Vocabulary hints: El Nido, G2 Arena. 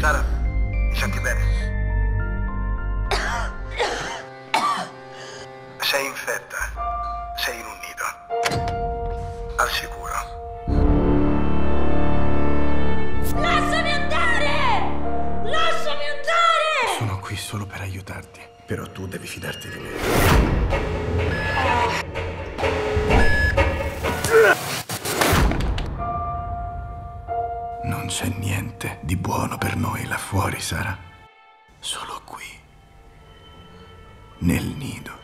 Sara, mi senti bene? Sei infetta. Sei in un nido. Al sicuro. Lasciami andare! Lasciami andare! Sono qui solo per aiutarti. Però tu devi fidarti di me. Non c'è niente di buono per noi là fuori, Sara. Solo qui, nel nido.